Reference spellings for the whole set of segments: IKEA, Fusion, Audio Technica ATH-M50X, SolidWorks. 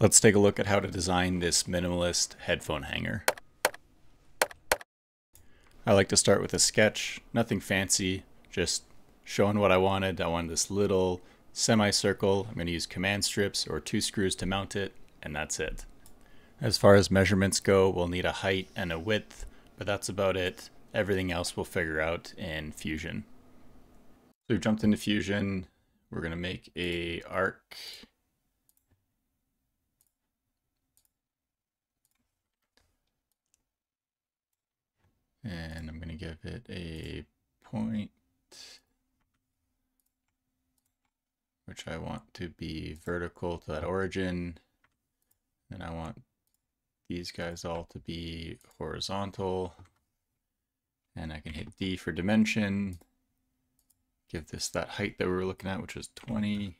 Let's take a look at how to design this minimalist headphone hanger. I like to start with a sketch, nothing fancy, just showing what I wanted. I wanted this little semicircle. I'm going to use command strips or 2 screws to mount it, and that's it. As far as measurements go, we'll need a height and a width, but that's about it. Everything else we'll figure out in Fusion. So we've jumped into Fusion. We're going to make an arc. And I'm going to give it a point, which I want to be vertical to that origin. And I want these guys all to be horizontal. And I can hit D for dimension. Give this that height that we were looking at, which was 20.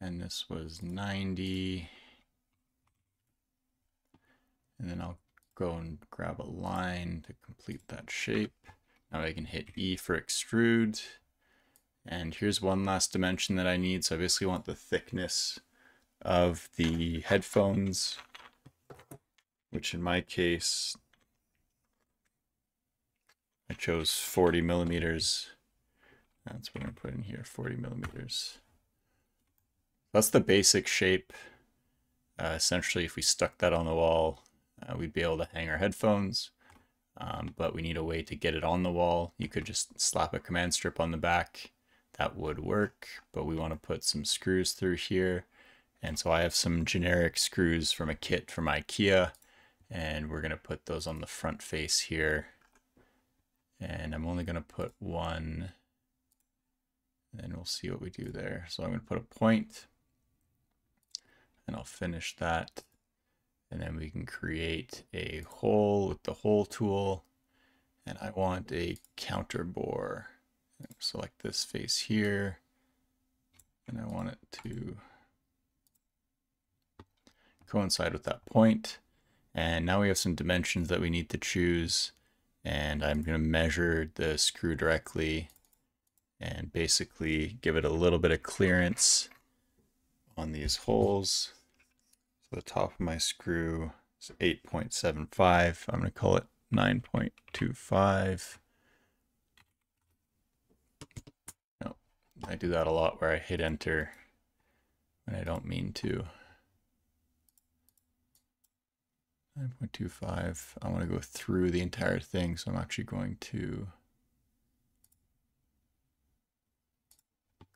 And this was 90. And then I'll go and grab a line to complete that shape. Now I can hit E for extrude. And here's one last dimension that I need. So I basically want the thickness of the headphones, which in my case, I chose 40 millimeters. That's what I'm gonna put in here, 40 millimeters. That's the basic shape. Essentially, if we stuck that on the wall, we'd be able to hang our headphones, but we need a way to get it on the wall. You could just slap a command strip on the back. That would work, but we want to put some screws through here. And so I have some generic screws from a kit from IKEA, and we're going to put those on the front face here. And I'm only going to put one, and we'll see what we do there. So I'm going to put a point, and I'll finish that. And then we can create a hole with the hole tool. And I want a counter bore. Select this face here. And I want it to coincide with that point. And now we have some dimensions that we need to choose. And I'm going to measure the screw directly and basically give it a little bit of clearance on these holes. The top of my screw is 8.75. I'm going to call it 9.25. No, I do that a lot where I hit enter when I don't mean to. 9.25. I want to go through the entire thing, so I'm actually going to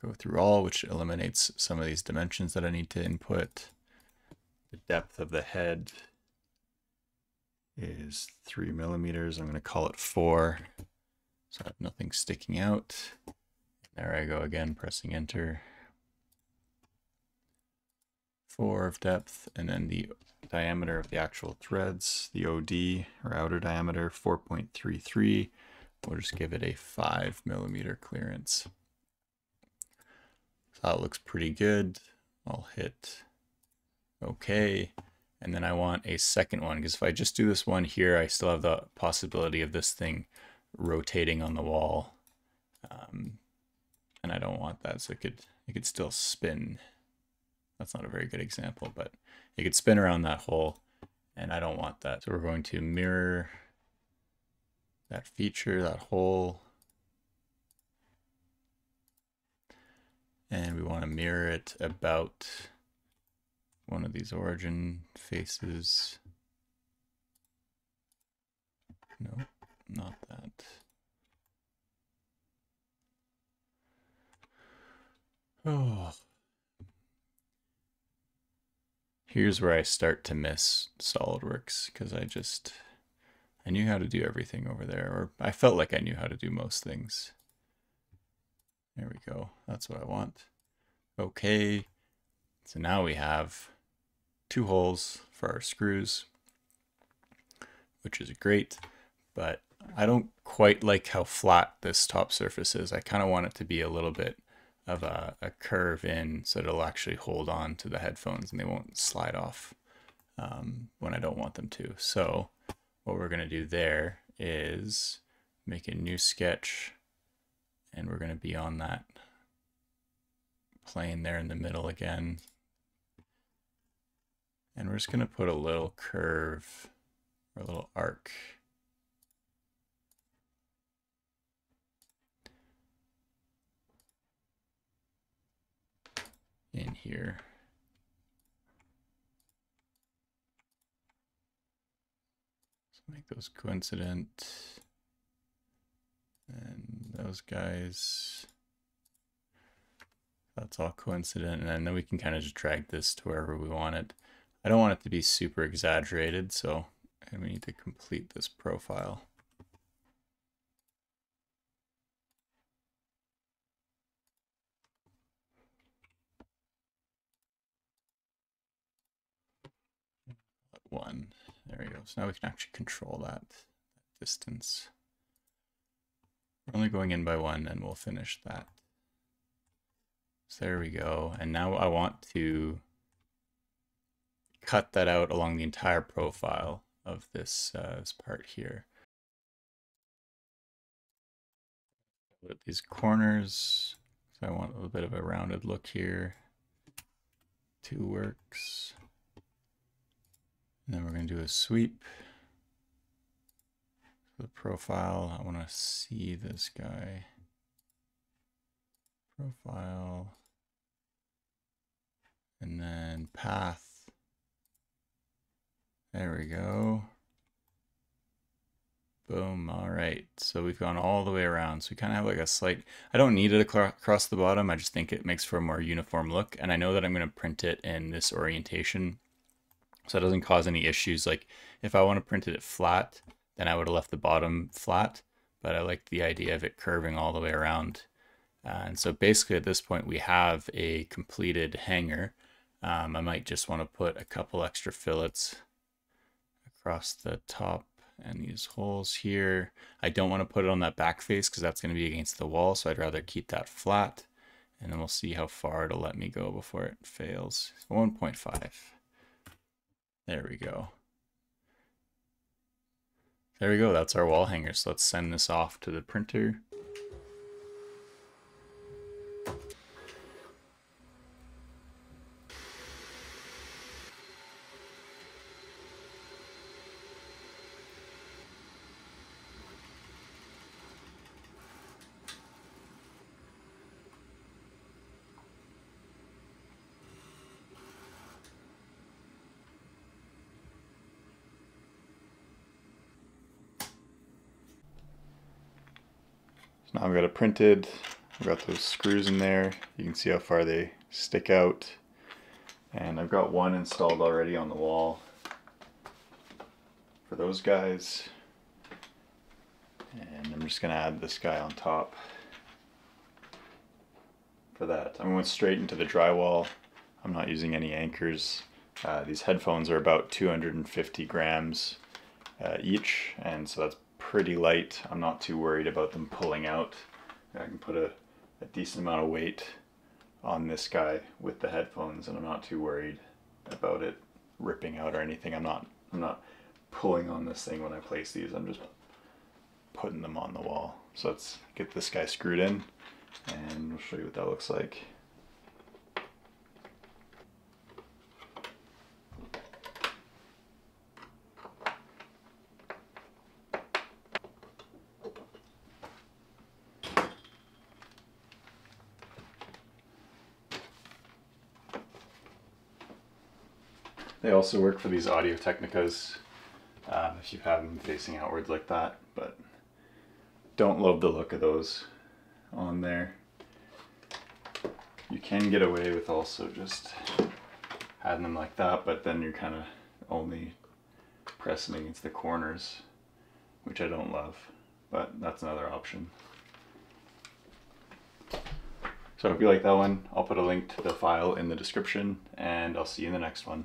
go through all, which eliminates some of these dimensions that I need to input. The depth of the head is 3 millimeters. I'm going to call it 4. So I have nothing sticking out. There I go again, pressing enter. 4 of depth, and then the diameter of the actual threads, the OD or outer diameter, 4.33. We'll just give it a 5 millimeter clearance. So that looks pretty good. I'll hit okay. And then I want a second one, because if I just do this one here, I still have the possibility of this thing rotating on the wall. And I don't want that. So it could still spin. That's not a very good example, but it could spin around that hole, and I don't want that. So we're going to mirror that feature, that hole. And we want to mirror it about one of these origin faces. No, not that. Oh. Here's where I start to miss SolidWorks, because I knew how to do everything over there, or I felt like I knew how to do most things. There we go. That's what I want. Okay. So now we have 2 holes for our screws, which is great, but I don't quite like how flat this top surface is. I kind of want it to be a little bit of a curve in, so it'll actually hold on to the headphones and they won't slide off when I don't want them to. So what we're going to do there is make a new sketch, and we're going to be on that plane there in the middle again. And we're just going to put a little curve or a little arc. In here. So make those coincident. And those guys. That's all coincident. And then we can kind of just drag this to wherever we want it. I don't want it to be super exaggerated, so and we need to complete this profile. One. There we go. So now we can actually control that distance. We're only going in by one, and we'll finish that. So there we go. And now I want to cut that out along the entire profile of this, this part here. Look at these corners. So I want a little bit of a rounded look here. Two works. And then we're going to do a sweep. The profile, I want to see this guy. Profile. And then path. There we go. Boom. All right. So we've gone all the way around. So we kind of have like a slight, I don't need it across the bottom. I just think it makes for a more uniform look. And I know that I'm going to print it in this orientation. So it doesn't cause any issues. Like if I want to print it flat, then I would have left the bottom flat, but I like the idea of it curving all the way around. And so basically at this point we have a completed hanger. I might just want to put a couple extra fillets across the top and these holes here. I don't want to put it on that back face because that's going to be against the wall. So I'd rather keep that flat, and then we'll see how far it'll let me go before it fails. 1.5. There we go. There we go. That's our wall hanger. So let's send this off to the printer. Now I've got it printed. I've got those screws in there. You can see how far they stick out. And I've got one installed already on the wall for those guys. And I'm just gonna add this guy on top for that. I'm going straight into the drywall. I'm not using any anchors. These headphones are about 250 grams each, and so that's pretty light. I'm not too worried about them pulling out. I can put a decent amount of weight on this guy with the headphones, and I'm not too worried about it ripping out or anything. I'm not pulling on this thing when I place these. I'm just putting them on the wall. So let's get this guy screwed in, and we'll show you what that looks like. They also work for these Audio Technicas, if you have them facing outwards like that, but don't love the look of those on there. You can get away with also just having them like that, but then you're kind of only pressing against the corners, which I don't love, but that's another option. So if you like that one, I'll put a link to the file in the description, and I'll see you in the next one.